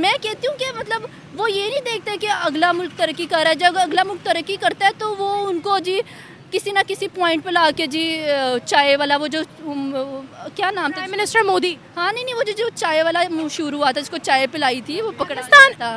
मैं कहती हूँ कि मतलब वो ये नहीं देखते कि अगला मुल्क तरक्की कर रहा है, जब अगला मुल्क तरक्की करता है तो वो उनको जी किसी ना किसी पॉइंट पे ला के जी चाय वाला वो जो क्या नाम था मिनिस्टर मोदी, हाँ नहीं नहीं वो जो चाय वाला शुरू हुआ था जिसको चाय पिलाई थी वो पकड़ा था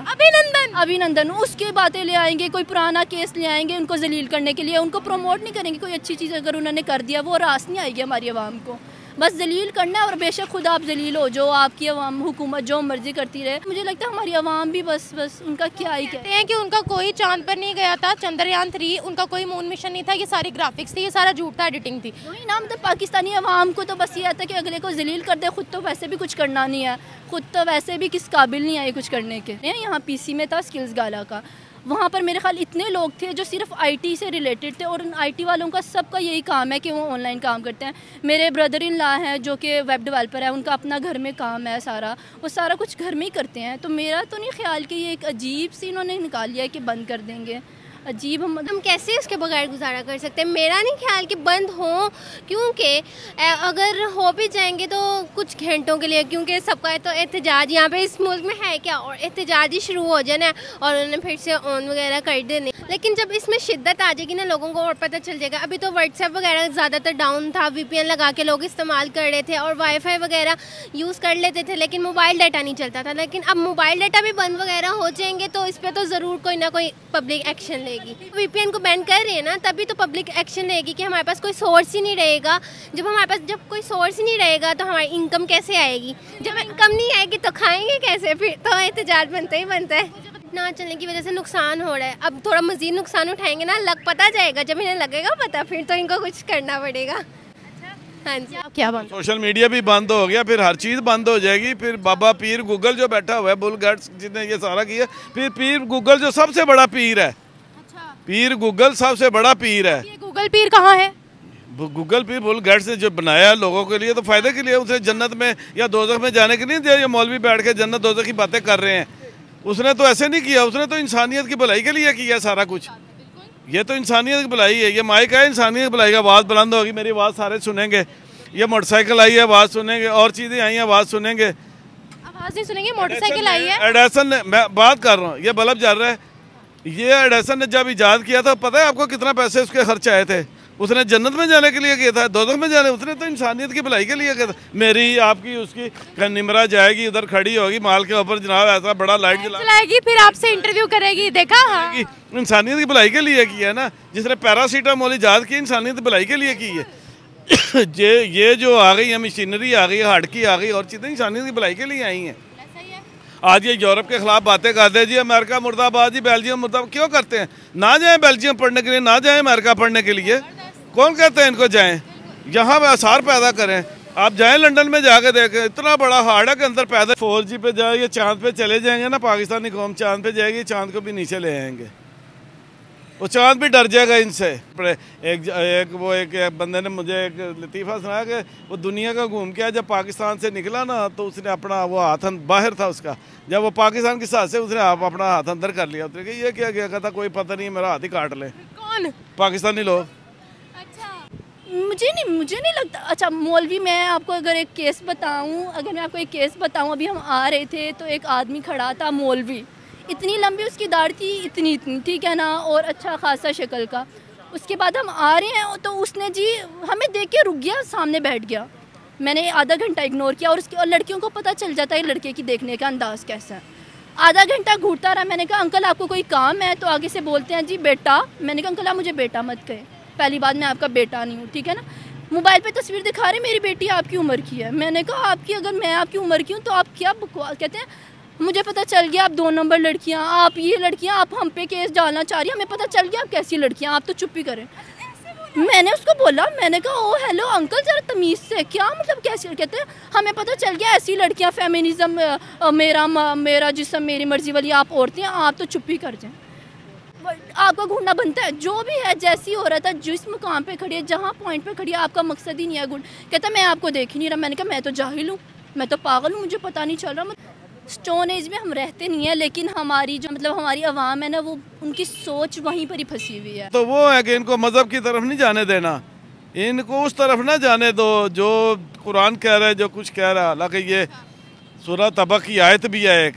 अभिनंदन, उसकी बातें ले आएंगे, कोई पुराना केस ले आएंगे उनको जलील करने के लिए, उनको प्रमोट नहीं करेंगे। कोई अच्छी चीज़ अगर उन्होंने कर दिया वो रास नहीं आएगी हमारी आवाम को, बस जलील करना है और बेशक खुद आप जलील हो, जो आपकी अवाम हुकूमत जो मर्जी करती रहे। मुझे लगता है हमारी आवाम भी बस उनका क्या ही कहते हैं कि उनका कोई चांद पर नहीं गया था, चंद्रयान 3 उनका कोई मून मिशन नहीं था, ये सारी ग्राफिक्स थी, ये सारा झूठ था, एडिटिंग थी। वही ना मतलब पाकिस्तानी आवाम को तो बस ये आता है कि अगले को जलील कर दे, खुद तो वैसे भी कुछ करना नहीं है, खुद तो वैसे भी किस काबिल नहीं आए कुछ करने के। यहाँ PC में था स्किल्स गाला का, वहाँ पर मेरे ख्याल इतने लोग थे जो सिर्फ IT से रिलेटेड थे और IT वालों का सबका यही काम है कि वो ऑनलाइन काम करते हैं। मेरे ब्रदर इन लॉ हैं जो कि वेब डेवलपर है, उनका अपना घर में काम है सारा, वो सारा कुछ घर में ही करते हैं। तो मेरा तो नहीं ख्याल कि ये एक अजीब सी इन्होंने निकाल लिया है कि बंद कर देंगे। अजीब, हम कैसे इसके बगैर गुजारा कर सकते हैं? मेरा नहीं ख्याल कि बंद हो, क्योंकि अगर हो भी जाएंगे तो कुछ घंटों के लिए, क्योंकि सबका तो एहतजाज यहाँ पे इस मुल्क में है क्या, और एहतजाज ही शुरू हो जाना है और उन्होंने फिर से ऑन वगैरह कर देने। लेकिन जब इसमें शिद्दत आ जाएगी ना लोगों को और पता चल जाएगा। अभी तो व्हाट्सएप वगैरह ज़्यादातर डाउन था, VPN लगा के लोग इस्तेमाल कर रहे थे और Wi-Fi वगैरह यूज़ कर लेते थे, लेकिन मोबाइल डाटा नहीं चलता था। लेकिन अब मोबाइल डाटा भी बंद वगैरह हो जाएंगे तो इस पर तो ज़रूर कोई ना कोई पब्लिक एक्शन लेगी। VPN को बैन कर रहे हैं ना, तभी तो पब्लिक एक्शन लेगी कि हमारे पास कोई सोर्स ही नहीं रहेगा। जब कोई सोर्स ही नहीं रहेगा तो हमारी इनकम कैसे आएगी? जब इनकम नहीं आएगी तो खाएँगे कैसे? फिर तो एहतजाज बनता ही बनता है। ना चलने की वजह से नुकसान हो रहा है, अब थोड़ा मजीद नुकसान उठाएंगे ना, लग पता जाएगा, जब इन्हें लगेगा पता फिर तो इनको कुछ करना पड़ेगा। हाँ जी, आप क्या बात, सोशल मीडिया भी बंद हो गया, फिर हर चीज़ बंद हो जाएगी, फिर बाबा पीर गूगल जो बैठा हुआ है बुलगर्ट्स जिसने ये सारा किया, फिर पीर गूगल जो सबसे बड़ा पीर है। अच्छा। पीर गूगल सबसे बड़ा पीर है। ये गूगल पीर कहाँ है? गूगल पीर बुलगर्ट्स ने जो बनाया लोगों के लिए तो फायदे के लिए, उसे जन्नत में या दोज़ख में जाने के लिए ये मौलवी बैठ के जन्नत दोज़ख की बातें कर रहे हैं। उसने तो ऐसे नहीं किया, उसने तो इंसानियत की भलाई के लिए किया सारा कुछ। ये तो इंसानियत की भलाई है, ये माइक है इंसानियत की भलाई का, आवाज़ बुलंद होगी, मेरी आवाज़ सारे सुनेंगे। ये मोटरसाइकिल आई है, आवाज़ सुनेंगे, और चीज़ें आई हैं, आवाज़ सुनेंगे, आवाज़ नहीं सुनेंगे। मोटरसाइकिल आई है, एडिसन ने, मैं बात कर रहा हूँ, ये बल्ब जल रहा है, ये एडिसन ने जब ईजाद किया था पता है आपको कितना पैसे उसके खर्च आए थे? उसने जन्नत में जाने के लिए किया था, दोज़ख में जाने, उसने तो इंसानियत की भलाई के लिए किया था। मेरी आपकी उसकी निमरा जाएगी उधर खड़ी होगी माल के ऊपर, जनाब ऐसा बड़ा लाइट जलाएगी, फिर आपसे इंटरव्यू करेगी, देखा? हाँ। इंसानियत की भलाई के लिए किया है ना, जिसने पैरासीटामोल इजाद की इंसानियत की भलाई के लिए की है। ये जो आ गई है मशीनरी आ गई, हार्ड की आ गई, और चीज़ें इंसानियत की भलाई के लिए आई हैं। आज ये यूरोप के खिलाफ बातें करते हैं जी, अमेरिका मुर्दाबाद जी, बेल्जियम मुर्दाबाद, क्यों करते हैं? ना जाएँ बेल्जियम पढ़ने के लिए, ना जाएँ अमेरिका पढ़ने के लिए, कौन कहते हैं इनको जाएं? यहाँ पर आसार पैदा करें। आप जाएं लंदन में, जाके देखें इतना बड़ा हार्ड है कि अंदर पैदा 4G पे जाए, ये चांद पे चले जाएंगे ना, पाकिस्तानी कौम चांद पे जाएगी, चांद को भी नीचे ले आएंगे, वो चांद भी डर जाएगा इनसे। एक बंदे ने मुझे एक लतीफ़ा सुनाया कि वो दुनिया का घूम के जब पाकिस्तान से निकला ना तो उसने अपना वो हाथ बाहर था उसका, जब वो पाकिस्तान के साथ से उसने अपना हाथ अंदर कर लिया, उसने ये क्या क्या कहता कोई पता नहीं मेरा हाथ ही काट ले पाकिस्तानी लोग। मुझे नहीं लगता। अच्छा मौलवी, मैं आपको अगर मैं आपको एक केस बताऊं, अभी हम आ रहे थे तो एक आदमी खड़ा था मौलवी, इतनी लंबी उसकी दाढ़ी थी, इतनी ठीक है ना, और अच्छा खासा शक्ल का। उसके बाद हम आ रहे हैं तो उसने जी हमें देख के रुक गया, सामने बैठ गया, मैंने आधा घंटा इग्नोर किया, और लड़कियों को पता चल जाता है लड़के की देखने का अंदाज कैसा है। आधा घंटा घूरता रहा, मैंने कहा अंकल आपको कोई काम है? तो आगे से बोलते हैं जी बेटा, मैंने कहा अंकल आप मुझे बेटा मत कहे, पहली बात मैं आपका बेटा नहीं हूँ, ठीक है ना। मोबाइल पे तस्वीर दिखा रहे, मेरी बेटी आपकी उम्र की है। मैंने कहा आपकी, अगर मैं आपकी उम्र की हूँ तो आप क्या बकवास कहते हैं? मुझे पता चल गया आप 2 नंबर लड़कियाँ, आप ये लड़कियाँ, आप हम पे केस डालना चाह रही हैं, हमें पता चल गया आप कैसी लड़कियाँ, आप तो चुप ही करें। मैंने उसको बोला, मैंने कहा ओ हेलो अंकल जरा तमीज़ से, क्या मतलब कैसी? कहते हैं हमें पता चल गया ऐसी लड़कियाँ, फेमिनिज़म, मेरा जिसम मेरी मर्ज़ी वाली आप औरतें, आप तो चुप ही कर जाएँ, आपका घूमना बनता है। जो भी है जैसी हो रहा था, जिस मुकाम पे खड़ी है, जहाँ पॉइंट पे खड़ी है, आपका मकसद ही नहीं है। गुण कहता मैं आपको देख ही नहीं रहा। मैंने कहा मैं तो जाहिल हूँ, मैं तो पागल हूँ, मुझे पता नहीं चल रहा। स्टोन एज में हम रहते नहीं है, लेकिन हमारी जो मतलब हमारी आवाम है ना, वो उनकी सोच वहीं पर ही फंसी हुई है। तो वो है कि इनको मजहब की तरफ नहीं जाने देना, इनको उस तरफ ना जाने दो जो कुरान कह रहा है, जो कुछ कह रहा है। हालांकि ये सूरह तबक की आयत भी है एक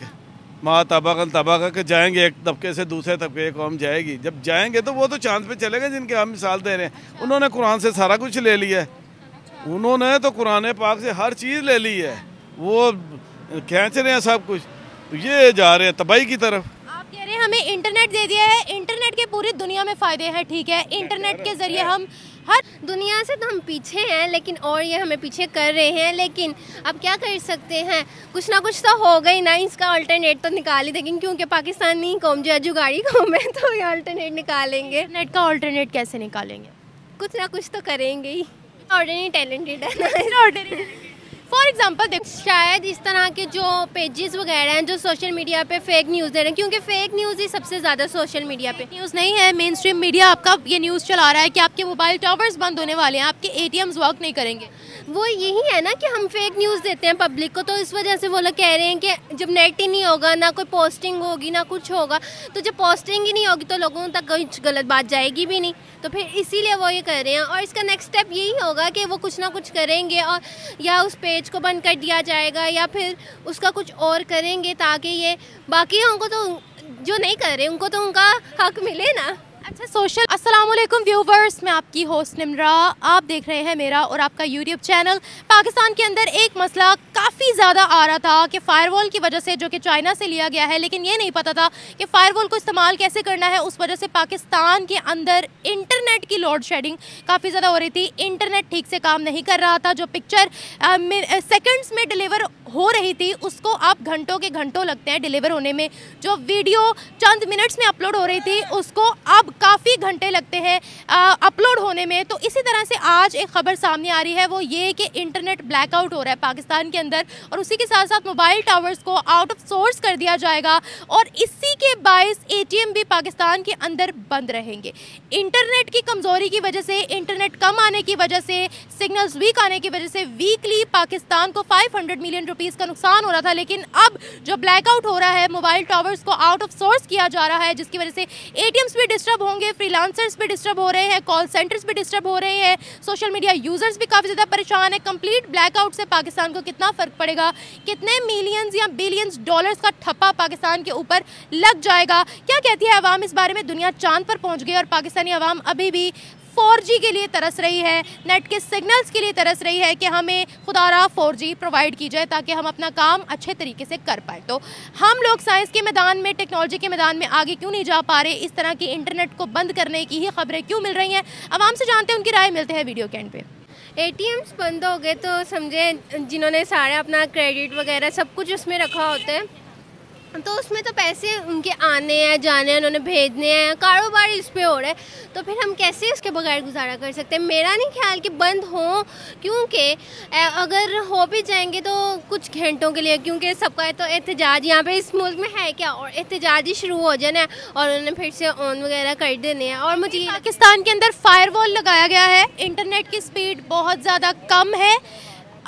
माँ तबाह के जाएंगे एक तबके से दूसरे तबके कौम जाएगी, जब जाएंगे तो वो तो चांद पे चलेगा जिनके हम मिसाल दे रहे हैं। उन्होंने कुरान से सारा कुछ ले लिया है, उन्होंने तो कुरान पाक से हर चीज़ ले ली है, वो खींच रहे हैं सब कुछ, तो ये जा रहे हैं तबाही की तरफ। आप कह रहे हैं हमें इंटरनेट दे दिया है, इंटरनेट के पूरी दुनिया में फ़ायदे हैं, ठीक है, इंटरनेट के ज़रिए हम हर दुनिया से तो हम पीछे हैं, लेकिन और ये हमें पीछे कर रहे हैं, लेकिन अब क्या कर सकते हैं, कुछ ना कुछ तो होगा ही ना, इसका अल्टरनेट तो निकाल ही देंगे, क्योंकि पाकिस्तानी कौम जो है जुगाड़ी कौम है, तो ये अल्टरनेट निकालेंगे। इंटरनेट का अल्टरनेट कैसे निकालेंगे? कुछ ना कुछ तो करेंगे ही, ऑर्डिनरी टैलेंटेड है ना, ऑर्डिनरी। फॉर एग्जाम्पल देख, शायद इस तरह के जो पेजेस वगैरह हैं जो सोशल मीडिया पे फेक न्यूज़ दे रहे हैं, क्योंकि फेक न्यूज़ ही सबसे ज़्यादा सोशल मीडिया पे न्यूज़ नहीं है, मेन स्ट्रीम मीडिया आपका ये न्यूज़ चला रहा है कि आपके मोबाइल टावर्स बंद होने वाले हैं, आपके ATMs वर्क नहीं करेंगे। वो यही है ना कि हम फेक न्यूज़ देते हैं पब्लिक को, तो इस वजह से वो लोग कह रहे हैं कि जब नेट ही नहीं होगा, ना कोई पोस्टिंग होगी, ना कुछ होगा, तो जब पोस्टिंग ही नहीं होगी तो लोगों तक कोई गलत बात जाएगी भी नहीं, तो फिर इसीलिए वो ये कर रहे हैं। और इसका नेक्स्ट स्टेप यही होगा कि वो कुछ ना कुछ करेंगे, और या उस पेज को बंद कर दिया जाएगा या फिर उसका कुछ और करेंगे, ताकि ये बाकी उनको तो जो नहीं कर रहे उनको तो उनका हक मिले ना। अच्छा सोशल, अस्सलाम वालेकुम व्यूवर्स, मैं आपकी होस्ट निम्रा, आप देख रहे हैं मेरा और आपका यूट्यूब चैनल। पाकिस्तान के अंदर एक मसला काफ़ी ज़्यादा आ रहा था कि फ़ायरवॉल की वजह से, जो कि चाइना से लिया गया है, लेकिन ये नहीं पता था कि फ़ायरवॉल को इस्तेमाल कैसे करना है, उस वजह से पाकिस्तान के अंदर इंटरनेट की लोड शेडिंग काफ़ी ज़्यादा हो रही थी, इंटरनेट ठीक से काम नहीं कर रहा था, जो पिक्चर सेकेंड्स में डिलीवर हो रही थी उसको आप घंटों के घंटों लगते हैं डिलीवर होने में, जो वीडियो चंद मिनट्स में अपलोड हो रही थी उसको अब काफ़ी घंटे लगते हैं अपलोड होने में। तो इसी तरह से आज एक ख़बर सामने आ रही है, वो ये कि इंटरनेट ब्लैकआउट हो रहा है पाकिस्तान के अंदर, और उसी के साथ साथ मोबाइल टावर्स को आउट ऑफ सोर्स कर दिया जाएगा, और इसी के बायस ATM भी पाकिस्तान के अंदर बंद रहेंगे। इंटरनेट की कमज़ोरी की वजह से, इंटरनेट कम आने की वजह से, सिग्नल्स वीक आने की वजह से वीकली पाकिस्तान को 500 मिलियन रुपीज़ का नुकसान हो रहा था, लेकिन अब जो ब्लैकआउट हो रहा है, मोबाइल टावर्स को आउट ऑफ सोर्स किया जा रहा है, जिसकी वजह से ATMs भी डिस्टर्ब होंगे, फ्रीलांसर्स भी डिस्टर्ब हो रहे हैं, कॉल सेंटर्स भी डिस्टर्ब हो रहे हैं, सोशल मीडिया यूजर्स भी काफ़ी ज़्यादा परेशान है। कंप्लीट ब्लैकआउट से पाकिस्तान को कितना फ़र्क पड़ेगा, कितने मिलियंस या बिलियंस डॉलर्स का ठप्पा पाकिस्तान के ऊपर लग जाएगा, क्या कहती है आवाम इस बारे में? दुनिया चांद पर पहुँच गई और पाकिस्तानी आवाम अभी भी 4G के लिए तरस रही है, नेट के सिग्नल्स के लिए तरस रही है कि हमें खुदारा 4G प्रोवाइड की जाए ताकि हम अपना काम अच्छे तरीके से कर पाए। तो हम लोग साइंस के मैदान में, टेक्नोलॉजी के मैदान में आगे क्यों नहीं जा पा रहे? इस तरह की इंटरनेट को बंद करने की ही खबरें क्यों मिल रही हैं? आवाम से जानते हैं, उनकी राय मिलते हैं वीडियो के एंड पे। ATMs बंद हो गए तो समझे जिन्होंने सारा अपना क्रेडिट वगैरह सब कुछ उसमें रखा होता है, तो उसमें तो पैसे उनके आने हैं, जाने हैं, उन्होंने भेजने हैं, कारोबार इस पे हो रहा है, तो फिर हम कैसे उसके बगैर गुजारा कर सकते हैं? मेरा नहीं ख्याल कि बंद हो, क्योंकि अगर हो भी जाएंगे तो कुछ घंटों के लिए, क्योंकि सबका तो एहतजाज यहाँ पे इस मुल्क में है क्या, और एहतजाज ही शुरू हो जाना है और उन्होंने फिर से ऑन वगैरह कर देने हैं। और मुझे पाकिस्तान के अंदर फायरवॉल लगाया गया है, इंटरनेट की स्पीड बहुत ज़्यादा कम है,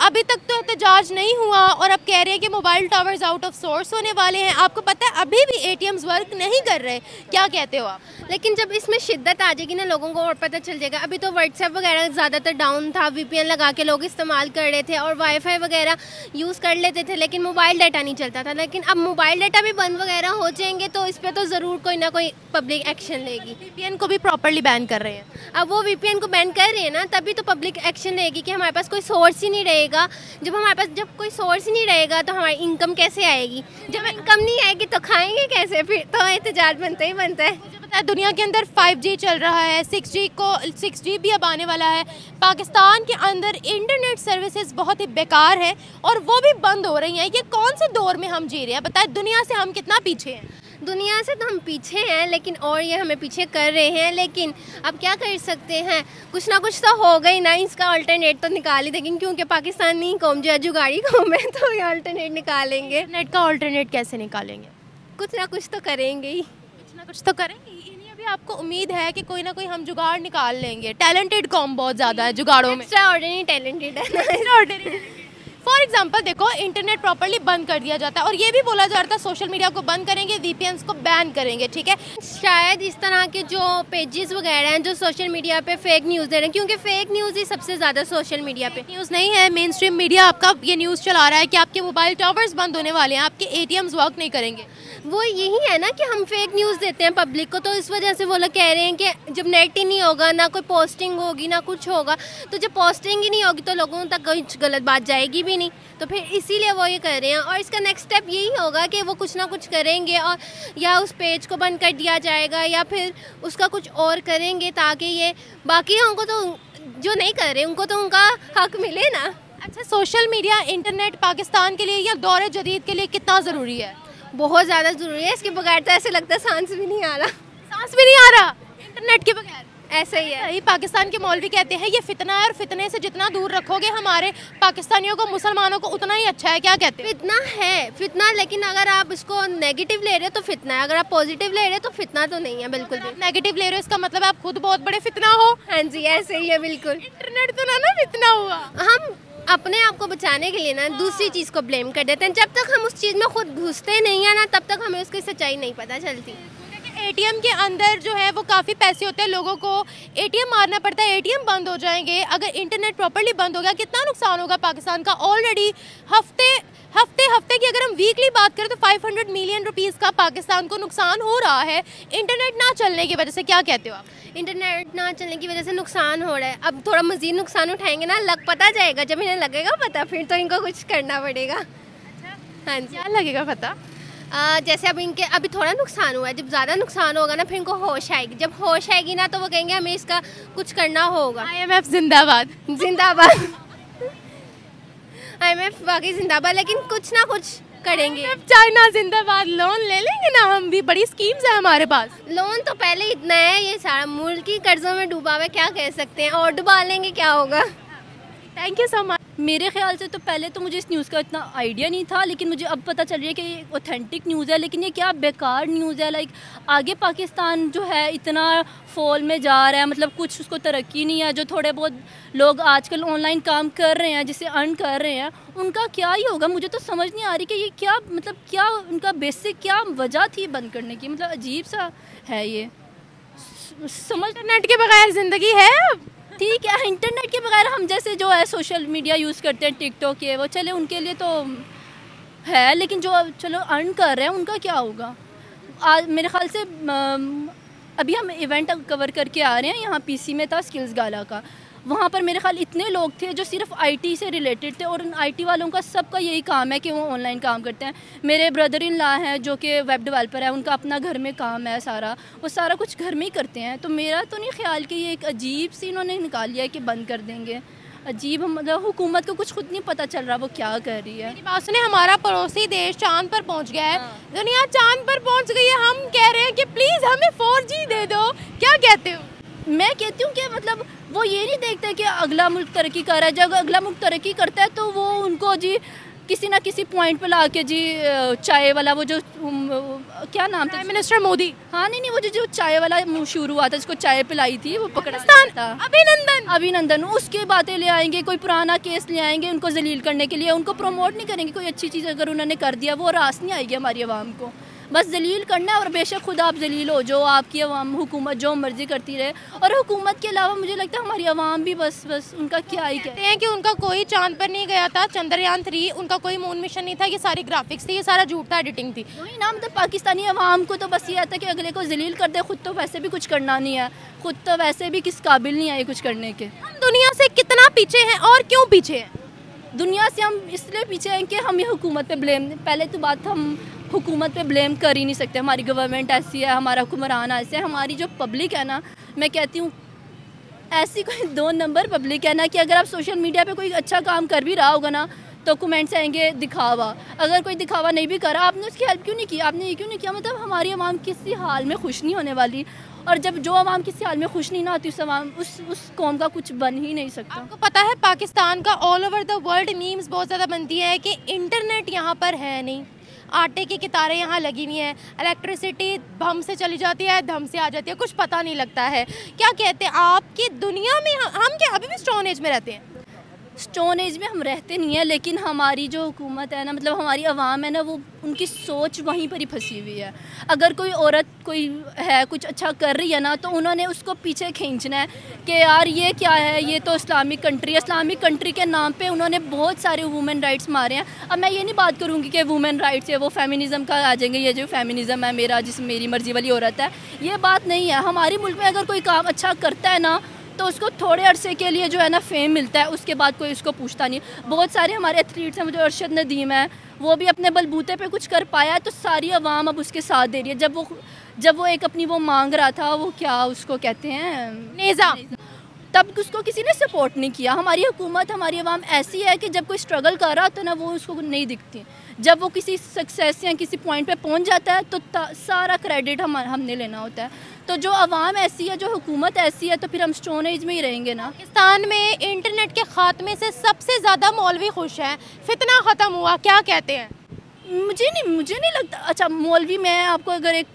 अभी तक तो एहतजाज नहीं हुआ, और अब कह रहे हैं कि mobile towers out of source होने वाले हैं। आपको पता है अभी भी ATMs वर्क नहीं कर रहे, क्या कहते हो आप? लेकिन जब इसमें शिद्दत आ जाएगी ना, लोगों को और पता चल जाएगा। अभी तो WhatsApp वगैरह ज़्यादातर डाउन था, VPN लगा के लोग इस्तेमाल कर रहे थे और Wi-Fi वगैरह यूज़ कर लेते थे, लेकिन मोबाइल डाटा नहीं चलता था। लेकिन अब मोबाइल डाटा भी बंद वगैरह हो जाएंगे तो इस पर तो ज़रूर कोई ना कोई पब्लिक एक्शन लेगी। VPN को भी प्रॉपरली बैन कर रहे हैं, अब वो VPN को बैन कर रहे हैं ना, तभी तो पब्लिक एक्शन लेगी कि हमारे पास कोई सोर्स ही नहीं रहेगा। जब हमारे पास जब कोई सोर्स ही नहीं रहेगा तो हमारी इनकम कैसे आएगी? जब इनकम नहीं आएगी तो खाएंगे कैसे? फिर तो एहतजाज बनता ही बनता है। मुझे पता है दुनिया के अंदर 5G चल रहा है, 6G भी अब आने वाला है। पाकिस्तान के अंदर इंटरनेट सर्विसेज बहुत ही बेकार है और वो भी बंद हो रही हैं। ये कौन से दौर में हम जी रहे हैं? बताए दुनिया से हम कितना पीछे हैं। दुनिया से तो हम पीछे हैं, लेकिन और ये हमें पीछे कर रहे हैं, लेकिन अब क्या कर सकते हैं? कुछ ना कुछ तो होगा ही ना, इसका अल्टरनेट तो निकाल ही देंगे, क्योंकि पाकिस्तानी कौम जो है जुगाड़ी कौम है, तो ये अल्टरनेट निकालेंगे। नेट का अल्टरनेट कैसे निकालेंगे? कुछ ना कुछ तो करेंगे ही, कुछ ना कुछ तो करेंगे। भी आपको उम्मीद है कि कोई ना कोई हम जुगाड़ निकाल लेंगे। टैलेंटेड कौम बहुत ज़्यादा है जुगाड़ों में, एक्स्ट्रा ऑर्डिनरी टैलेंटेड है। फॉर एग्जाम्पल देखो इंटरनेट प्रॉपरली बंद कर दिया जाता है और ये भी बोला जाता है सोशल मीडिया को बंद करेंगे, वीपीएन्स को बैन करेंगे, ठीक है। शायद इस तरह के जो पेजेस वगैरह हैं जो सोशल मीडिया पे फेक न्यूज़ दे रहे हैं, क्योंकि फेक न्यूज़ ही सबसे ज़्यादा सोशल मीडिया पे न्यूज़ नहीं है, मेन स्ट्रीम मीडिया आपका ये न्यूज़ चला रहा है कि आपके मोबाइल टावर्स बंद होने वाले हैं, आपके ATMs वर्क नहीं करेंगे। वो यही है ना कि हम फेक न्यूज़ देते हैं पब्लिक को, तो इस वजह से वो लोग कह रहे हैं कि जब नेट ही नहीं होगा, ना कोई पोस्टिंग होगी, ना कुछ होगा, तो जब पोस्टिंग ही नहीं होगी तो लोगों तक कुछ गलत बात जाएगी भी नहीं, तो फिर इसीलिए वो ये कर रहे हैं। और इसका नेक्स्ट स्टेप यही होगा कि वो कुछ ना कुछ करेंगे और या उस पेज को बंद कर दिया जाएगा या फिर उसका कुछ और करेंगे ताकि ये बाकियों को, तो जो नहीं कर रहे उनको तो उनका हक मिले ना। अच्छा, सोशल मीडिया इंटरनेट पाकिस्तान के लिए या दौरे जदीद के लिए कितना ज़रूरी है? बहुत ज़्यादा ज़रूरी है, इसके बगैर तो ऐसे लगता है सांस भी नहीं आ रहा, सांस भी नहीं आ रहा इंटरनेट के बगैर। ऐसा ही है, ये पाकिस्तान के मौलवी कहते हैं ये फितना है और फितने से जितना दूर रखोगे हमारे पाकिस्तानियों को, मुसलमानों को, उतना ही अच्छा है। क्या कहते हैं? फितना है, फितना, लेकिन अगर आप इसको नेगेटिव ले रहे हो तो फितना है, अगर आप पॉजिटिव ले रहे हो तो फितना तो नहीं है बिल्कुल भी। नेगेटिव ले रहे हो इसका मतलब आप खुद बहुत बड़े फितना हो। हाँ जी, ऐसे ही है बिल्कुल। इंटरनेट तो ना फितना हुआ, हम अपने आप को बचाने के लिए ना दूसरी चीज़ को ब्लेम कर देते हैं, जब तक हम उस चीज़ में खुद घुसते नहीं है ना तब तक हमें उसकी सच्चाई नहीं पता चलती। ATM के अंदर जो है वो काफ़ी पैसे होते हैं, लोगों को ATM मारना पड़ता है, ATM बंद हो जाएंगे। अगर इंटरनेट प्रॉपर्ली बंद हो गया कितना नुकसान होगा पाकिस्तान का? ऑलरेडी हफ्ते की अगर हम वीकली बात करें तो 500 मिलियन रुपीस का पाकिस्तान को नुकसान हो रहा है इंटरनेट ना चलने की वजह से। क्या कहते हो आप? इंटरनेट ना चलने की वजह से नुकसान हो रहा है, अब थोड़ा मज़ीद नुकसान उठाएंगे ना, लग पता जाएगा, जब इन्हें लगेगा पता फिर तो इनको कुछ करना पड़ेगा। अच्छा, हाँ जी, क्या लगेगा पता? जैसे अब इनके अभी थोड़ा नुकसान हुआ है, जब ज़्यादा नुकसान होगा ना फिर इनको होश आएगी, जब होश आएगी ना तो वो कहेंगे हमें इसका कुछ करना होगा। IMF जिंदाबाद, जिंदाबाद, IMF वाकई जिंदाबाद, लेकिन कुछ ना कुछ करेंगे। चाइना जिंदाबाद, लोन ले लेंगे ना हम भी, बड़ी स्कीम्स है हमारे पास। लोन तो पहले इतना है, ये सारा मुल्क ही कर्जों में डूबा हुआ है, क्या कह सकते हैं, और डुबा लेंगे, क्या होगा। Thank you so much. मेरे ख्याल से तो पहले तो मुझे इस न्यूज़ का इतना आइडिया नहीं था, लेकिन मुझे अब पता चल रहा है कि ये ऑथेंटिक न्यूज़ है, लेकिन ये क्या बेकार न्यूज़ है। लाइक आगे पाकिस्तान जो है इतना फॉल में जा रहा है, मतलब कुछ उसको तरक्की नहीं है। जो थोड़े बहुत लोग आजकल ऑनलाइन काम कर रहे हैं, जिसे अर्न कर रहे हैं, उनका क्या ही होगा? मुझे तो समझ नहीं आ रही कि ये क्या, मतलब क्या उनका बेसिक क्या वजह थी बंद करने की, मतलब अजीब सा है ये। समझ, नेट के बगैर ज़िंदगी है अब, ठीक है। इंटरनेट के बगैर हम जैसे जो है सोशल मीडिया यूज़ करते हैं, टिकटॉक ये वो, चले उनके लिए तो है, लेकिन जो चलो अर्न कर रहे हैं उनका क्या होगा? आज मेरे ख्याल से अभी हम इवेंट कवर करके आ रहे हैं, यहाँ PC में था स्किल्स गाला का, वहाँ पर मेरे ख्याल इतने लोग थे जो सिर्फ IT से रिलेटेड थे, और उन IT वालों का सबका यही काम है कि वो ऑनलाइन काम करते हैं। मेरे ब्रदर इन लॉ हैं जो कि वेब डेवलपर है, उनका अपना घर में काम है सारा, वो सारा कुछ घर में ही करते हैं। तो मेरा तो नहीं ख्याल कि ये एक अजीब सी इन्होंने निकाल लिया है कि बंद कर देंगे। अजीब, मतलब हुकूमत को कुछ खुद नहीं पता चल रहा वो क्या कर रही है। उसने हमारा पड़ोसी देश चांद पर पहुंच गया है, दुनिया चांद पर पहुंच गई है, हम कह रहे हैं कि प्लीज़ हमें 4G दे दो। क्या कहते हो? मैं कहती हूँ कि मतलब वो ये नहीं देखते कि अगला मुल्क तरक्की कर रहा है, जब अगला मुल्क तरक्की करता है तो वो उनको जी किसी ना किसी पॉइंट पर ला के जी चाय वाला, वो जो क्या नाम था, मिनिस्टर मोदी, हाँ नहीं, वो जो चाय वाला शुरू हुआ था जिसको चाय पिलाई थी, वो पकड़ा था अभिनंदन, उसकी बातें ले आएंगे, कोई पुराना केस ले आएंगे उनको जलील करने के लिए, उनको प्रमोट नहीं करेंगे। कोई अच्छी चीज़ अगर उन्होंने कर दिया वो रास नहीं आएगी हमारी आवाम को, बस जलील करना है। और बेशक खुद आप जलील हो, जो आपकी अवाम हुकूमत जो मर्जी करती रहे, और हुकूमत के अलावा मुझे लगता है हमारी अवाम भी बस उनका क्या ही कहते हैं कि उनका कोई चांद पर नहीं गया था, चंद्रयान 3, उनका कोई मून मिशन नहीं था, ये सारी ग्राफिक्स थी, ये सारा झूठ था, एडिटिंग थी। वही ना, मतलब पाकिस्तानी अवाम को तो बस ये आता है कि अगले को जलील कर दे, खुद तो वैसे भी कुछ करना नहीं है, खुद तो वैसे भी किस काबिल नहीं है कुछ करने के। हम दुनिया से कितना पीछे हैं और क्यों पीछे हैं? दुनिया से हम इसलिए पीछे हैं कि हम ये हुकूमत पर ब्लेम, पहले तो बात हम हुकूमत पे ब्लेम कर ही नहीं सकते, हमारी गवर्नमेंट ऐसी है, हमारा हुक्मरान ऐसे है, हमारी जो पब्लिक है ना, मैं कहती हूँ ऐसी कोई 2 नंबर पब्लिक है ना कि अगर आप सोशल मीडिया पे कोई अच्छा काम कर भी रहा होगा ना तो कमेंट्स आएंगे दिखावा, अगर कोई दिखावा नहीं भी करा आपने उसकी हेल्प क्यों नहीं की, आपने ये क्यों नहीं किया, मतलब हमारी आवाम किसी हाल में खुश नहीं होने वाली। और जब जो आवाम किसी हाल में खुश नहीं ना होती उस कौम का कुछ बन ही नहीं सकता। आपको पता है पाकिस्तान का all over the world memes बहुत ज़्यादा बनती है कि इंटरनेट यहाँ पर है नहीं, आटे की कितारें यहाँ लगी हुई हैं, इलेक्ट्रिसिटी धम से चली जाती है, धम से आ जाती है, कुछ पता नहीं लगता है। क्या कहते हैं आपकी दुनिया में हम क्या अभी भी स्टोन एज में रहते हैं? स्टोन एज में हम रहते नहीं हैं, लेकिन हमारी जो हुकूमत है ना, मतलब हमारी आवाम है ना, वो उनकी सोच वहीं पर ही फंसी हुई है। अगर कोई औरत कोई है कुछ अच्छा कर रही है ना, तो उन्होंने उसको पीछे खींचना है कि यार ये क्या है, ये तो इस्लामिक कंट्री है। इस्लामिक कंट्री के नाम पे उन्होंने बहुत सारे वुमेन राइट्स मारे हैं। अब मैं ये नहीं बात करूँगी कि वुमेन राइट्स है वो फेमिनिज़म का आ जाएंगे, ये जो फेमिनिज़म है मेरा जिसमें मेरी मर्ज़ी वाली औरत है, ये बात नहीं है। हमारे मुल्क में अगर कोई काम अच्छा करता है ना, तो उसको थोड़े अरसे के लिए जो है ना फेम मिलता है, उसके बाद कोई उसको पूछता नहीं। बहुत सारे हमारे एथलीट्स हैं, जो अरशद नदीम है, वो भी अपने बलबूते पे कुछ कर पाया है, तो सारी आवाम अब उसके साथ दे रही है। जब वो एक अपनी वो मांग रहा था, वो क्या उसको कहते हैं, नेज़ा, तब उसको किसी ने सपोर्ट नहीं किया। हमारी हुकूमत, हमारी आवाम ऐसी है कि जब कोई स्ट्रगल कर रहा तो ना वो उसको नहीं दिखती। जब वो किसी सक्सेस या किसी पॉइंट पे पहुंच जाता है तो सारा क्रेडिट हमने लेना होता है। तो जो आवाम ऐसी है, जो हुकूमत ऐसी है, तो फिर हम स्टोन एज में ही रहेंगे ना। पाकिस्तान में इंटरनेट के खात्मे से सबसे ज़्यादा मौलवी खुश हैं। फितना ख़त्म हुआ, क्या कहते हैं? मुझे नहीं लगता। अच्छा, मौलवी, मैं आपको अगर मैं आपको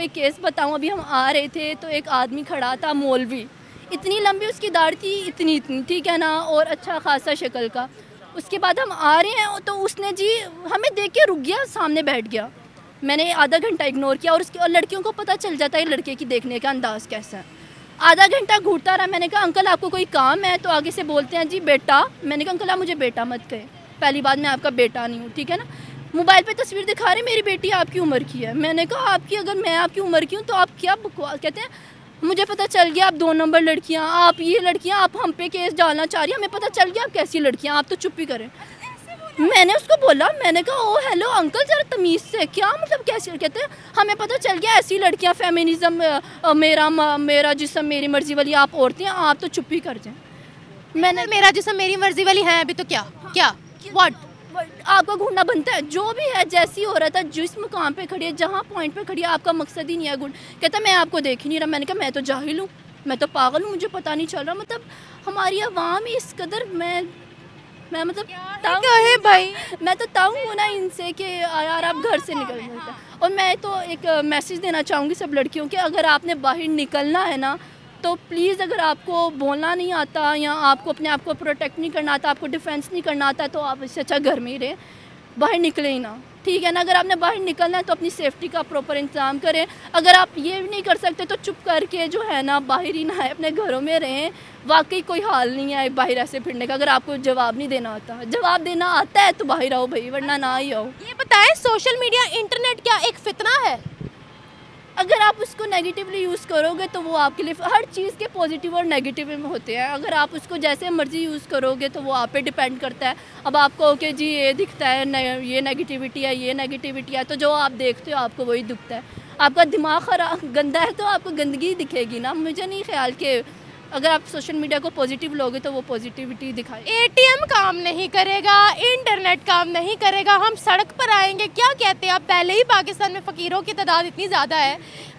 एक केस बताऊँ, अभी हम आ रहे थे तो एक आदमी खड़ा था मौलवी, इतनी लंबी उसकी दाढ़ी थी, इतनी ठीक है ना, और अच्छा खासा शक्ल का। उसके बाद हम आ रहे हैं तो उसने जी हमें देख के रुक गया, सामने बैठ गया। मैंने आधा घंटा इग्नोर किया, और लड़कियों को पता चल जाता है लड़के की देखने का अंदाज़ कैसा है। आधा घंटा घूरता रहा, मैंने कहा अंकल आपको कोई काम है, तो आगे से बोलते हैं जी बेटा। मैंने कहा अंकल आप मुझे बेटा मत कहे, पहली बात मैं आपका बेटा नहीं हूँ, ठीक है ना। मोबाइल पे तस्वीर दिखा रहे मेरी बेटी आपकी उम्र की है। मैंने कहा आपकी, अगर मैं आपकी उम्र की हूँ तो आप क्या बकवास कहते हैं। मुझे पता चल गया आप 2 नंबर लड़कियाँ, आप ये लड़कियाँ, आप हम पे केस डालना चाह रही हैं, हमें पता चल गया आप कैसी लड़कियाँ, आप तो चुप ही करें। मैंने उसको बोला, मैंने कहा ओ हेलो अंकल जरा तमीज़ से, क्या मतलब कैसी, कहते हैं हमें पता चल गया ऐसी लड़कियाँ, फेमिनिज़म, मेरा जिसम मेरी मर्ज़ी वाली आप औरतें, आप तो चुप ही कर जाएँ। मैंने मेरा जिसम मेरी मर्ज़ी वाली है अभी तो क्या आपका घूरना बनता है। जो भी है, जैसी औरत है, जिस मुकाम पे खड़ी है, जहाँ पॉइंट पे खड़ी है, आपका मकसद ही नहीं है घूरना। कहता मैं आपको देख ही नहीं रहा। मैंने कहा मैं तो जाहिल हूँ, मैं तो पागल हूँ, मुझे पता नहीं चल रहा। मतलब हमारी आवाम इस कदर मैं मतलब है भाई, मैं तो तंग हूँ ना इनसे कि यार आप घर से निकल जाता। और मैं तो एक मैसेज देना चाहूँगी सब लड़कियों के, अगर आपने बाहर निकलना है ना तो प्लीज़, अगर आपको बोलना नहीं आता या आपको अपने आप को प्रोटेक्ट नहीं करना आता, आपको डिफेंस नहीं करना आता, तो आप इससे अच्छा घर में ही रहें, बाहर निकले ही ना, ठीक है ना। अगर आपने बाहर निकलना है तो अपनी सेफ्टी का प्रॉपर इंतज़ाम करें। अगर आप ये नहीं कर सकते तो चुप करके जो है ना बाहर ही ना आए, अपने घरों में रहें। वाकई कोई हाल नहीं है बाहर ऐसे फिरने का, अगर आपको जवाब नहीं देना आता। जवाब देना आता है तो बाहर आओ भाई, वरना ना ही आओ। ये बताएं, सोशल मीडिया, इंटरनेट क्या एक फितना है? अगर आप उसको नेगेटिवली यूज़ करोगे तो वो आपके लिए, हर चीज़ के पॉजिटिव और नेगेटिव होते हैं। अगर आप उसको जैसे मर्जी यूज़ करोगे तो वो आप पे डिपेंड करता है। अब आपको ओके जी ये दिखता है, ये नेगेटिविटी है, ये नेगेटिविटी है, तो जो आप देखते हो आपको वही दिखता है। आपका दिमाग खराब गंदा है तो आपको गंदगी दिखेगी ना। मुझे नहीं ख्याल कि अगर आप सोशल मीडिया को पॉजिटिव लोगे तो वो पॉजिटिविटी दिखाएगी। ATM काम नहीं करेगा, इंटरनेट काम नहीं करेगा, हम सड़क पर आएंगे, क्या कहते हैं आप? पहले ही पाकिस्तान में फ़कीरों की तादाद इतनी ज़्यादा है,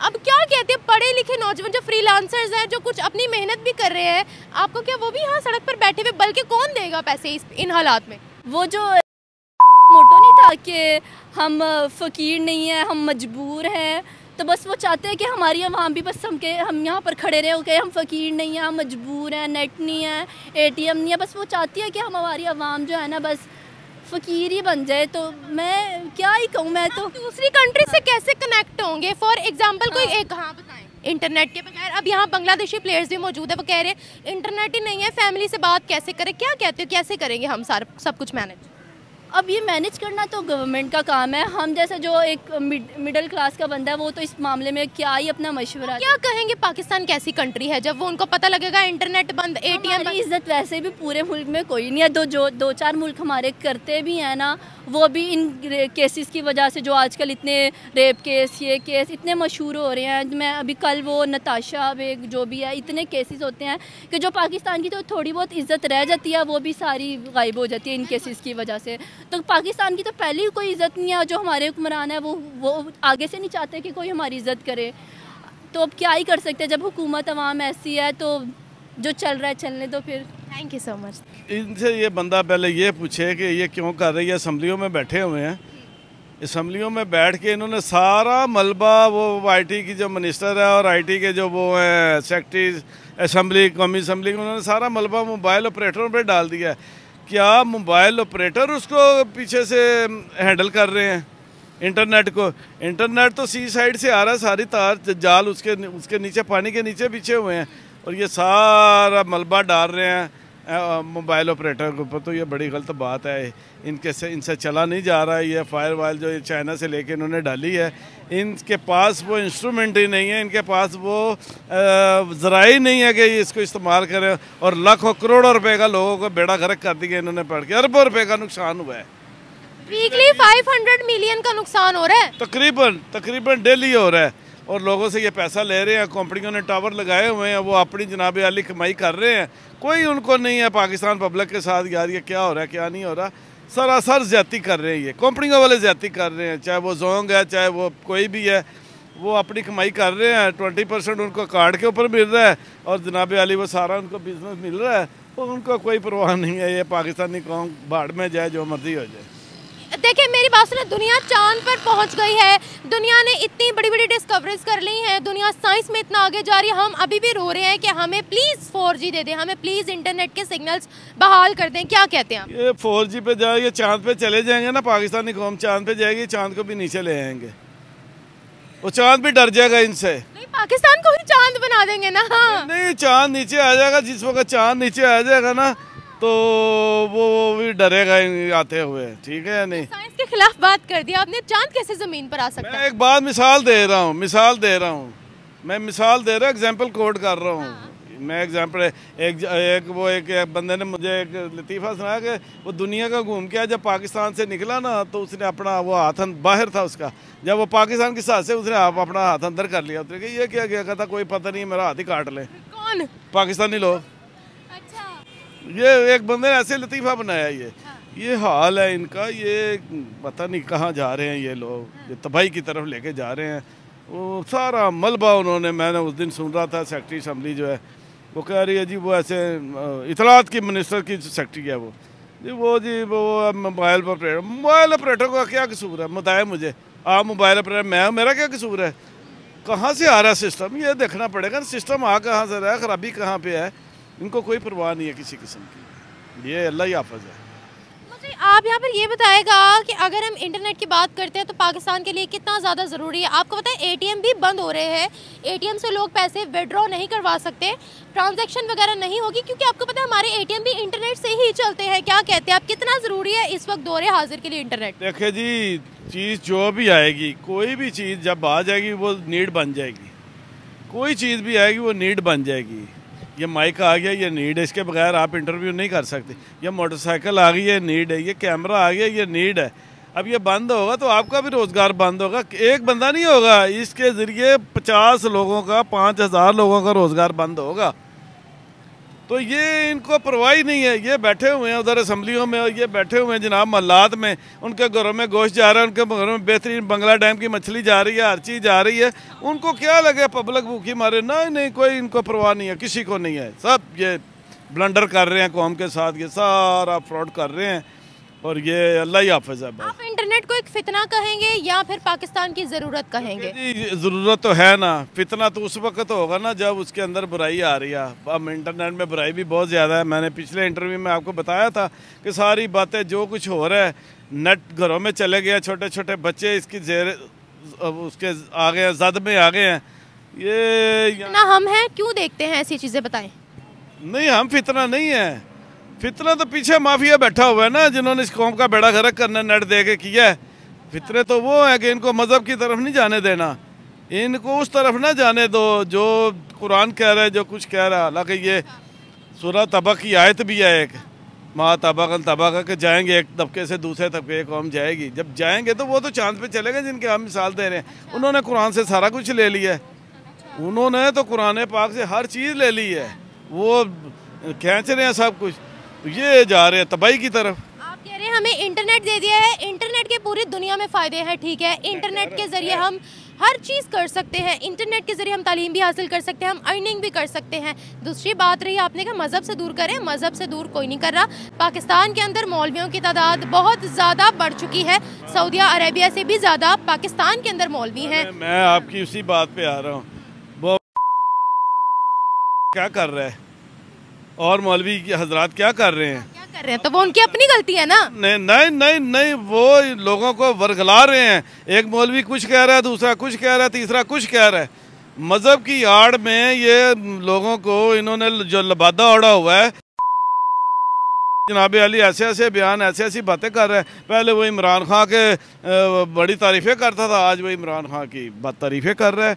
अब क्या कहते हैं पढ़े लिखे नौजवान जो फ्रीलांसर्स हैं, जो कुछ अपनी मेहनत भी कर रहे हैं, आपको क्या वो भी यहाँ सड़क पर बैठे हुए, बल्कि कौन देगा पैसे इन हालात में? वो जो मोटो नहीं था कि हम फ़कीर नहीं हैं, हम मजबूर हैं, तो बस वो चाहते हैं कि हमारी आवाम भी बस हम यहाँ पर खड़े रहे, ओके हम फ़कीर नहीं हैं, मजबूर हैं, नेट नहीं है, ATM नहीं है। बस वो चाहती है कि हमारी आवाम जो है ना बस फ़कीर ही बन जाए। तो मैं क्या ही कहूँ, मैं तो दूसरी कंट्री से कैसे कनेक्ट होंगे? फॉर एग्जांपल कोई एक बताएं इंटरनेट के बगैर। अब यहाँ बांग्लादेशी प्लेयर्स भी मौजूद है, वो कह रहे हैं इंटरनेट ही नहीं है, फैमिली से बात कैसे करें? क्या कहते हो, कैसे करेंगे हम सारा सब कुछ मैनेज? अब ये मैनेज करना तो गवर्नमेंट का काम है। हम जैसा जो एक मिडिल क्लास का बंदा है वो तो इस मामले में क्या ही अपना मशवरा, क्या कहेंगे? पाकिस्तान कैसी कंट्री है जब वो उनको पता लगेगा इंटरनेट बंद, ATM। इज़्ज़त वैसे भी पूरे मुल्क में कोई नहीं है। दो चार मुल्क हमारे करते भी हैं ना, वो भी इन केसेस की वजह से, जो आजकल इतने रेप केस, ये केस इतने मशहूर हो रहे हैं। मैं अभी कल वो नताशा बेग जो भी है, इतने केसेस होते हैं कि जो पाकिस्तान की तो थोड़ी बहुत इज़्ज़त रह जाती है वो भी सारी गायब हो जाती है इन केसेस की वजह से। तो पाकिस्तान की तो पहले ही कोई इज़्ज़त नहीं है। जो हमारे हुक्मरान है वो आगे से नहीं चाहते कि कोई हमारी इज़्ज़त करे, तो अब क्या ही कर सकते हैं। जब हुकूमत आवाम ऐसी है तो जो चल रहा है चलने दो। फिर थैंक यू सो मच। इनसे ये बंदा पहले ये पूछे कि ये क्यों कर रही है, असम्बलियों में बैठे हुए हैं, असम्बलियों में बैठ के इन्होंने सारा मलबा वो आईटी की जो मिनिस्टर है और आईटी के जो वो हैं सेक्रेटरी असम्बली कौमी असम्बली उन्होंने सारा मलबा मोबाइल ऑपरेटरों पे डाल दिया है। क्या मोबाइल ऑपरेटर उसको पीछे से हैंडल कर रहे हैं इंटरनेट को? इंटरनेट तो सी साइड से आ रहा है, सारी तार जाल उसके नीचे पानी के नीचे पीछे हुए हैं और ये सारा मलबा डाल रहे हैं मोबाइल ऑपरेटर के ऊपर। तो ये बड़ी गलत बात है, इनसे चला नहीं जा रहा है। ये फायरवॉल जो चाइना से लेके इन्होंने डाली है, इनके पास वो इंस्ट्रूमेंट ही नहीं है, इनके पास वो ज़राई नहीं है कि इसको इस्तेमाल करें। और लाखों करोड़ों रुपए का लोगों को बेड़ा गर्क कर दिया इन्होंने, पढ़ के अरबों रुपये का नुकसान हुआ है। वीकली 500 मिलियन का नुकसान हो रहा है तकरीबन डेली हो रहा है। और लोगों से ये पैसा ले रहे हैं, कंपनियों ने टावर लगाए हुए हैं, वो अपनी जनाब आली कमाई कर रहे हैं। कोई उनको नहीं है पाकिस्तान पब्लिक के साथ यार ये क्या हो रहा है क्या नहीं हो रहा। सरासर ज्यादती कर रहे हैं, ये कंपनियों वाले ज्यादती कर रहे हैं, चाहे वो जोंग है चाहे वो कोई भी है, वो अपनी कमाई कर रहे हैं। 20% उनको कार्ड के ऊपर मिल रहा है और जनाब आली वो सारा उनको बिजनेस मिल रहा है और उनको कोई परवाह नहीं है। ये पाकिस्तानी कौम बाढ़ में जाए जो मर्जी हो जाए। देखिए मेरी बात सुनो, दुनिया चांद पर पहुंच गई है, दुनिया ने इतनी बड़ी बड़ी डिस्कवरीज कर ली हैं, दुनिया साइंस में इतना आगे जा रही है। हम अभी भी रो रहे हैं कि हमें प्लीज़ 4G दे दें, हमें प्लीज़ इंटरनेट के सिग्नल्स बहाल कर दें। क्या कहते हैं आप? ये 4G पे जाएंगे, चांद पे चले जाएंगे ना, पाकिस्तानी कौम चांद पे जाएगी, चांद को भी नीचे ले आएंगे, वो चांद भी डर जाएगा इनसे। नहीं, पाकिस्तान को ही चांद बना देंगे ना। नहीं, चांद नीचे आ जाएगा, जिस वक्त चांद नीचे आ जाएगा ना तो वो भी डरेगा आते हुए। ठीक है या नहीं? साइंस के खिलाफ बात कर दिया आपने, चांद कैसे जमीन पर आ सकता है? मैं एक बात मिसाल दे रहा हूँ, एग्जांपल कोट कर रहा हूँ। हाँ। मैं एग्जांपल एक बंदे ने मुझे एक लतीफ़ा सुनाया कि वो दुनिया का घूम के जब पाकिस्तान से निकला ना तो उसने अपना वो हाथ बाहर था उसका, जब वो पाकिस्तान के साथ से उसने अपना हाथ अंदर कर लिया। उसने कहा ये क्या क्या कहता, कोई पता नहीं मेरा हाथ ही काट ले। कौन? पाकिस्तानी लोग। ये एक बंदे ने ऐसे लतीफ़ा बनाया। ये हाल है इनका, ये पता नहीं कहाँ जा रहे हैं ये लोग, ये तबाही की तरफ लेके जा रहे हैं। वो सारा मलबा उन्होंने, मैंने उस दिन सुन रहा था सेक्रेटरी असम्बली जो है वो कह रही है जी वो ऐसे इतलात की मिनिस्टर की सेक्रेटरी है वो मोबाइल ऑपरेटर का क्या कसूर है? बताया मुझे आप, मोबाइल ऑपरेटर मैं हूँ, मेरा क्या कसूर है? कहाँ से आ रहा है सिस्टम, ये देखना पड़ेगा सिस्टम आ कहाँ से रहा है, खराबी कहाँ पर है। इनको कोई परवाह नहीं है किसी किस्म की, ये अल्लाह ही हाफ़िज़ है। मुझे आप यहाँ पर ये बताएगा कि अगर हम इंटरनेट की बात करते हैं तो पाकिस्तान के लिए कितना ज़्यादा ज़रूरी है। आपको पता है ATM भी बंद हो रहे हैं, ATM से लोग पैसे विड्रॉ नहीं करवा सकते, ट्रांजैक्शन वगैरह नहीं होगी, क्योंकि आपको पता है हमारे ATM भी इंटरनेट से ही चलते हैं। क्या कहते हैं आप, कितना ज़रूरी है इस वक्त दौरे हाजिर के लिए इंटरनेट? देखिए जी, चीज़ जो भी आएगी, कोई भी चीज़ जब आ जाएगी वो नीड बन जाएगी, कोई चीज़ भी आएगी वो नीड बन जाएगी। ये माइक आ गया, ये नीड है, इसके बगैर आप इंटरव्यू नहीं कर सकते। ये मोटरसाइकिल आ गई, ये नीड है, ये कैमरा आ गया, ये नीड है। अब ये बंद होगा तो आपका भी रोज़गार बंद होगा, एक बंदा नहीं होगा, इसके ज़रिए 50 लोगों का 5000 लोगों का रोज़गार बंद होगा। तो ये इनको परवाही नहीं है, ये बैठे हुए हैं उधर असम्बलियों में और ये बैठे हुए हैं जनाब महल्लात में, उनके घरों में गोश्त जा रहा है, उनके घरों में बेहतरीन बंगला डैम की मछली जा रही है, हर चीज़ जा रही है। उनको क्या लगे पब्लिक भूखी मारे? नहीं, कोई इनको परवाह नहीं है, किसी को नहीं है। सब ये ब्लंडर कर रहे हैं कौम के साथ, ये सारा फ्रॉड कर रहे हैं और ये अल्लाह ही हाफ़िज़ है। आप इंटरनेट को एक फ़ितना कहेंगे या फिर पाकिस्तान की ज़रूरत कहेंगे? ज़रूरत तो है ना, फितना तो उस वक्त होगा ना जब उसके अंदर बुराई आ रही है। अब इंटरनेट में बुराई भी बहुत ज़्यादा है, मैंने पिछले इंटरव्यू में आपको बताया था कि सारी बातें जो कुछ हो रहा है, नेट घरों में चले गया, छोटे छोटे बच्चे इसकी उसके आ गए हैं, जद में आ गए हैं। ये ना हम हैं, क्यों देखते हैं ऐसी चीज़ें, बताएं। नहीं, हम फितना नहीं है, फितने तो पीछे माफिया बैठा हुआ है ना, जिन्होंने इस कौम का बेड़ा गर्क करना नेट दे के किया है। फितने तो वो है कि इनको मज़हब की तरफ नहीं जाने देना, इनको उस तरफ ना जाने दो जो कुरान कह रहा है, जो कुछ कह रहा है। हालांकि ये सूरह तबा की आयत भी है एक, माँ तबाकल तबाका के जाएंगे एक तबके से दूसरे तबके, कौम जाएगी, जब जाएंगे तो वो तो चांद पर चले गए जिनके हम मिसाल दे रहे हैं। उन्होंने कुरान से सारा कुछ ले लिया है, उन्होंने तो कुरान पाक से हर चीज़ ले ली है, वो खींच रहे हैं सब कुछ, ये जा रहे हैं तबाही की तरफ। आप कह रहे हैं हमें इंटरनेट दे दिया है, इंटरनेट के पूरी दुनिया में फ़ायदे हैं, ठीक है, इंटरनेट के ज़रिए हम हर चीज़ कर सकते हैं। इंटरनेट के ज़रिए हम तालीम भी हासिल कर सकते हैं, हम अर्निंग भी कर सकते हैं। दूसरी बात रही आपने कहा मज़हब से दूर करें, मज़हब से दूर कोई नहीं कर रहा। पाकिस्तान के अंदर मौलवियों की तादाद बहुत ज़्यादा बढ़ चुकी है, सऊदी अरेबिया से भी ज़्यादा पाकिस्तान के अंदर मौलवी हैं। मैं आपकी उसी बात पर आ रहा हूँ, वो क्या कर रहा है और मौलवी हजरात क्या कर रहे हैं तो वो उनकी अपनी गलती है ना। नहीं नहीं नहीं नहीं, वो लोगों को वरगला रहे हैं। एक मौलवी कुछ कह रहा है, दूसरा कुछ कह रहा है, तीसरा कुछ कह रहा है। मजहब की आड़ में ये लोगों को इन्होंने जो लबादा ओढ़ा हुआ है। जनाब अली ऐसे ऐसे बयान, ऐसे ऐसी बातें कर रहे हैं। पहले वो इमरान खान के बड़ी तारीफें करता था, आज वो इमरान खान की तारीफें कर रहा है,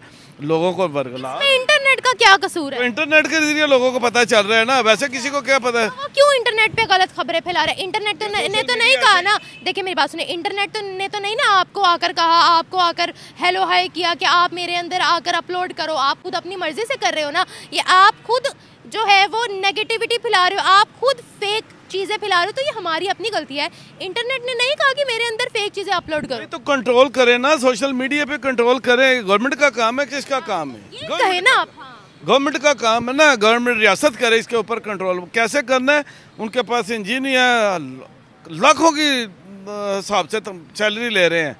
लोगों को वरगला। इंटरनेट का क्या कसूर है? इंटरनेट के जरिए लोगों को पता चल रहा है ना, वैसे किसी को क्या पता है? तो क्यों इंटरनेट पे गलत खबरें फैला रहे? इंटरनेट तो ने तो नहीं कहा ना, देखिए मेरी बात सुनिए, इंटरनेट तो ने तो नहीं ना आपको आकर कहा, आपको आकर हेलो हाय किया कि आप मेरे अंदर आकर अपलोड करो। आप खुद अपनी मर्जी से कर रहे हो ना, ये आप खुद जो है वो नेगेटिविटी फैला रहे हो, आप खुद फेक चीज़ें फैला रहे हो, तो ये हमारी अपनी गलती है। इंटरनेट ने नहीं कहा कि मेरे अंदर फेक चीज़ें अपलोड करो। तो कंट्रोल करें ना, सोशल मीडिया पे कंट्रोल करें। गवर्नमेंट का काम है, किसका काम है? कहे ना आप, गवर्नमेंट का काम है ना, गवर्नमेंट रियासत करे इसके ऊपर कंट्रोल। कैसे करना है? उनके पास इंजीनियर लाखों की हिसाब से सैलरी ले रहे हैं,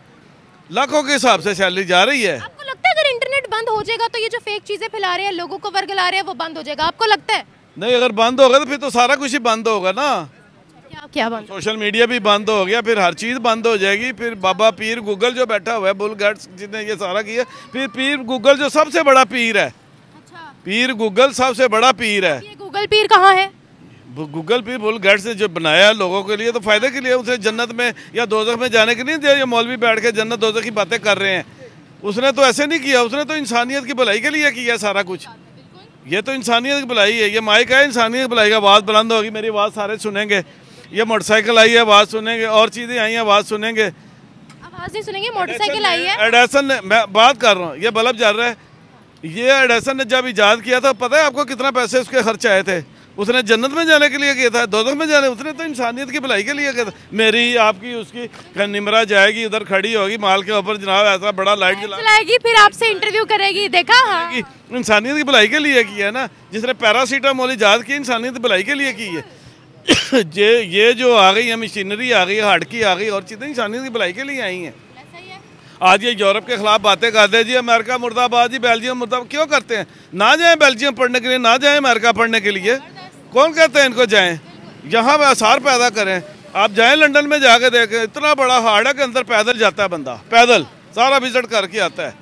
लाखों के हिसाब से सैलरी जा रही है। आपको लगता है अगर इंटरनेट बंद हो जाएगा तो ये जो फेक चीज़ें फैला रहे हैं, लोगों को वरगला रहे हैं, वो बंद हो जाएगा? आपको लगता है? नहीं, अगर बंद होगा तो फिर तो सारा कुछ ही बंद होगा ना। क्या बंद? सोशल मीडिया भी बंद हो गया, फिर हर चीज़ बंद हो जाएगी। फिर बाबा पीर गूगल जो बैठा हुआ है, बुल गट्स जिसने ये सारा किया, फिर पीर गूगल जो सबसे बड़ा पीर है। अच्छा। पीर गूगल सबसे बड़ा पीर है। ये गूगल पीर कहाँ है? गूगल पीर बुल गट्स ने जो बनाया है लोगों के लिए, तो फायदे के लिए, उसे जन्नत में या दोजख में जाने के लिए दिया। ये मौलवी बैठ के जन्नत दोजख की बातें कर रहे हैं। उसने तो ऐसे नहीं किया, उसने तो इंसानियत की भलाई के लिए किया सारा कुछ। ये तो इंसानियत की भलाई है, ये माइक है इंसानियत की भलाई का। आवाज़ बुलंद होगी, मेरी आवाज़ सारे सुनेंगे। ये मोटरसाइकिल आई है, आवाज़ सुनेंगे। और चीज़ें आई हैं, आवाज़ सुनेंगे। आवाज़ नहीं सुनेंगे, मोटरसाइकिल आई है। एडिसन ने, मैं बात कर रहा हूँ, ये बल्ब जल रहा है, ये एडिसन ने जब इजाद किया था, पता है आपको कितना पैसे उसके खर्च आए थे? उसने जन्नत में जाने के लिए किया था, दोजख में जाने, उसने तो इंसानियत की भलाई के लिए किया था। मेरी आपकी उसकी निमरा जाएगी, उधर खड़ी होगी माल के ऊपर, जनाब ऐसा बड़ा लाइट जलाएगी, फिर आपसे इंटरव्यू करेगी। देखा, इंसानियत की भलाई के लिए किया है ना। जिसने पैरासीटामोल इजाद की, इंसानियत की भलाई के लिए की है। ये जो आ गई है मशीनरी, आ गई हार्ड की, आ गई और चीज़ें इंसानियत की भलाई के लिए आई हैं। आज ये यूरोप के खिलाफ बातें करते हैं जी, अमेरिका मुर्दाबाद जी, बेल्जियम मुर्दाबाद। क्यों करते हैं? ना जाएं बेल्जियम पढ़ने के लिए, ना जाएं अमेरिका पढ़ने के लिए। कौन कहते हैं इनको जाएं? यहाँ पर आसार पैदा करें। आप जाएं लंदन में, जाके देखें इतना बड़ा हार्ड है के अंदर पैदल जाता है बंदा, पैदल सारा विजिट करके आता है।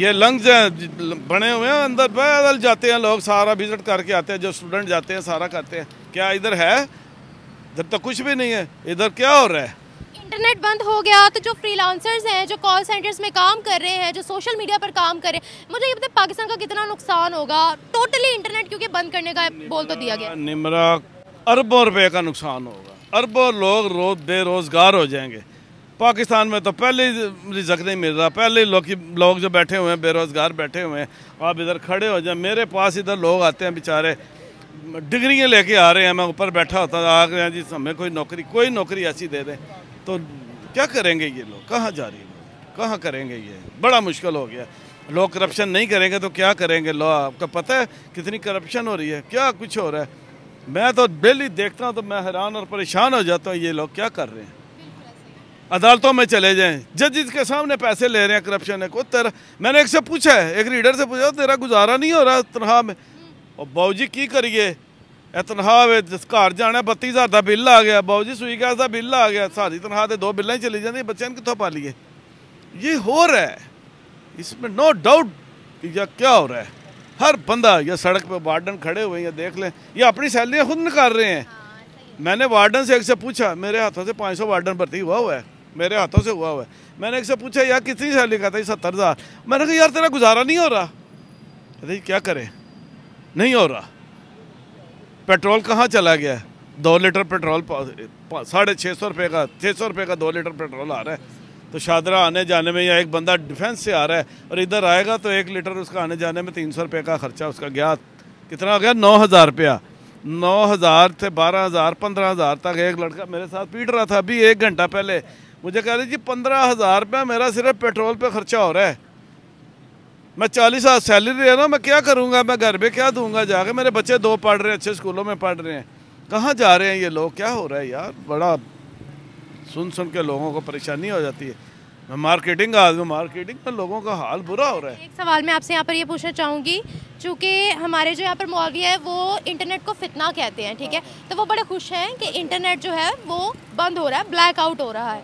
ये लंग्स हैं बने हुए हैं, अंदर पैदल जाते हैं लोग, सारा विजिट करके आते हैं। जो स्टूडेंट जाते हैं सारा करते हैं। क्या इधर है? इधर तो कुछ भी नहीं है। इधर क्या हो रहा है? इंटरनेट बंद हो गया तो जो फ्रीलांसर्स हैं, जो कॉल सेंटर्स में काम कर रहे हैं, जो सोशल मीडिया पर काम कर रहे हैं, मुझे ये पता है पाकिस्तान का कितना नुकसान होगा टोटली इंटरनेट, क्योंकि बंद करने का बोल तो दिया गया। निमरा, अरबों रुपये का नुकसान होगा, अरबों लोग रोज बेरोजगार हो जाएंगे। पाकिस्तान में तो पहले रिजक नहीं मिल रहा, पहले लोग जो बैठे हुए हैं बेरोजगार बैठे हुए हैं। आप इधर खड़े हो जाए, मेरे पास इधर लोग आते हैं बेचारे, डिग्रियाँ लेके आ रहे हैं। मैं ऊपर बैठा होता था, आ गया जी हमें कोई नौकरी ऐसी दे दें तो क्या करेंगे ये लोग? कहाँ जा रही है, कहाँ करेंगे? ये बड़ा मुश्किल हो गया। लोग करप्शन नहीं करेंगे तो क्या करेंगे लोग? आपका पता है कितनी करप्शन हो रही है, क्या कुछ हो रहा है। मैं तो डेली देखता हूँ तो मैं हैरान और परेशान हो जाता हूँ, ये लोग क्या कर रहे हैं। अदालतों में चले जाएं, जजिस के सामने पैसे ले रहे हैं, करप्शन है। को तेरा, मैंने एक से पूछा है, एक रीडर से पूछा, तेरा गुजारा नहीं हो रहा तनख्वाह में। और बाबू जी की करिए, तनख्वाह घर जाना 32,000 का बिल आ गया, बाबू जी सुई गैस का बिल आ गया, सारी तनख्वाह तो 2 बिल्ला ही चली जाती है, बच्चे कितों पालिए? ये हो रहा है, इसमें नो डाउट। या क्या हो रहा है? हर बंदा, या सड़क पर वार्डन खड़े हुए हैं, या देख लें, या अपनी सैलरियाँ खुद निकाल रहे हैं। मैंने वार्डन से एक से पूछा, मेरे हाथों से 500 वार्डन भर्ती हुआ है, मेरे हाथों से हुआ हुआ है। मैंने एक से पूछा यार कितनी सैलरी का था? 70,000। मैंने कहा यार तेरा गुजारा नहीं हो रहा। अरे क्या करें, नहीं हो रहा। पेट्रोल कहाँ चला गया? 2 लीटर पेट्रोल 650 रुपये का, 600 रुपये का 2 लीटर पेट्रोल आ रहा है। तो शादरा आने जाने में, या एक बंदा डिफेंस से आ रहा है और इधर आएगा तो 1 लीटर उसका आने जाने में 300 रुपये का खर्चा उसका गया। कितना हो गया? 9,000 रुपया। 9,000 से 12,000, 15,000 तक। एक लड़का मेरे साथ पीट रहा था अभी 1 घंटा पहले, मुझे कह रही जी 15,000 रुपया मेरा सिर्फ पेट्रोल पे खर्चा हो रहा है, मैं 40,000 सैलरी है ना, मैं क्या करूँगा, मैं घर पे क्या दूंगा जाके, मेरे बच्चे दो पढ़ रहे हैं, अच्छे स्कूलों में पढ़ रहे हैं, कहाँ जा रहे हैं ये लोग, क्या हो रहा है यार। बड़ा सुन के लोगों को परेशानी हो जाती है। मैं मार्केटिंग का आदमी, मार्केटिंग में लोगों का हाल बुरा हो रहा है। एक सवाल मैं आपसे यहाँ पर ये पूछना चाहूँगी, चूँकि हमारे जो यहाँ पर मौलवी है वो इंटरनेट को फितना कहते हैं, ठीक है, तो वो बड़े खुश हैं कि इंटरनेट जो है वो बंद हो रहा है, ब्लैक आउट हो रहा है।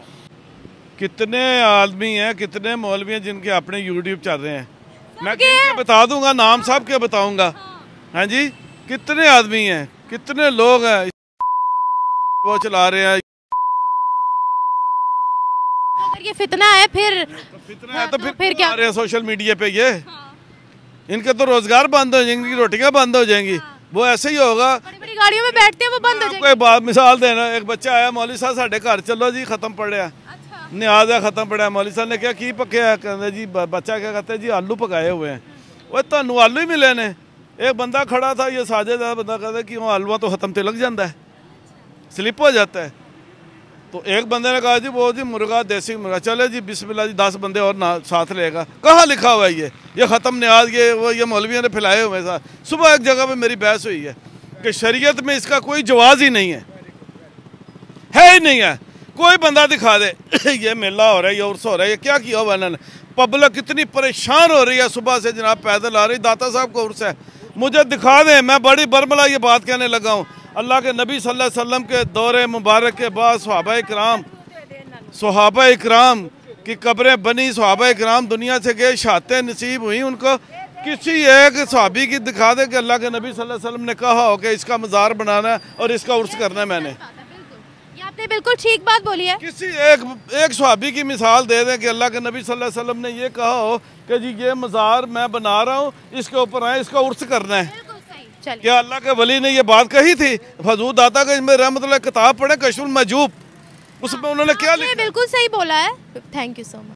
कितने आदमी हैं, कितने मौलवी हैं जिनके अपने यूट्यूब चल रहे हैं, मैं बता दूंगा नाम साहब के बताऊँगा। हाँ जी, कितने आदमी हैं, कितने लोग हैं वो चला रहे हैं। ये फितना है फिर क्या रहे हैं सोशल मीडिया पे ये। हाँ। इनके तो रोजगार बंद हो जाएंगे, रोटियां बंद हो जाएंगी। हाँ। वो ऐसे ही होगा, बड़ी-बड़ी गाड़ियों में बैठते हैं वो बंद हो जाएंगे। कोई बात मिसाल देना, एक बच्चा आया, मौलवी साहब साढ़े घर चलो जी, खत्म पड़ रहा है। अच्छा। न्याज है खत्म पड़ा है। मौलवी साहब ने क्या की पके कहते जी, बच्चा क्या कहता है जी आलू पकाए हुए हैं। वो तुहानू आलू ही मिले ने। एक बंदा खड़ा था, ये साझे का बंदा कहता कि वो आलूआ तो खत्म तिलक जाता है, स्लिप हो जाता है। तो एक बंदे ने कहा जी वो जी मुर्गा देसी मुर्गा, चले जी बिस्मिल्लाह जी 10 बंदे और ना साथ लेगा। कहाँ लिखा हुआ है ये ख़त्म न्याज, ये वो ये मौलवियों ने फैलाए हुए साथ। सुबह एक जगह पे मेरी बहस हुई है कि शरीयत में इसका कोई जवाज़ ही नहीं है, है ही नहीं है। कोई बंदा दिखा दे ये मेला हो रहा है, ये उर्स हो रहा है, ये क्या किया हुआ इन्होंने। पब्लिक इतनी परेशान हो रही है, सुबह से जनाब पैदल आ रही, दाता साहब का उर्स है, मुझे दिखा दें। मैं बड़ी बरमला ये बात कहने लगा हूँ, अल्लाह के नबी सल्लल्लाहु अलैहि वसल्लम के दौरे मुबारक के बाद सहाबा-ए-किराम की कब्रें बनी, सहाबा-ए-किराम दुनिया से गए, शहादतें नसीब हुई उनको। किसी एक सहाबी की दिखा दे कि अल्लाह के नबी सल्लल्लाहु अलैहि वसल्लम ने कहा हो कि इसका मज़ार बनाना है और इसका उर्स करना है। मैंने ये आपने बिल्कुल ठीक बात बोली है। किसी एक सहाबी की मिसाल दे दें कि अल्लाह के नबी सल्लल्लाहु अलैहि वसल्लम ने ये कहा हो कि जी ये मज़ार मैं बना रहा हूँ, इसके ऊपर आए, इसका उर्स करना है। क्या अल्लाह के वली ने ये बात कही थी? फजूद दाता का इसमें रहमतुल्लाह किताब पढ़े, कशफुल मजूब, उसमें उन्होंने क्या लिखा? बिल्कुल सही बोला है। Thank you so much.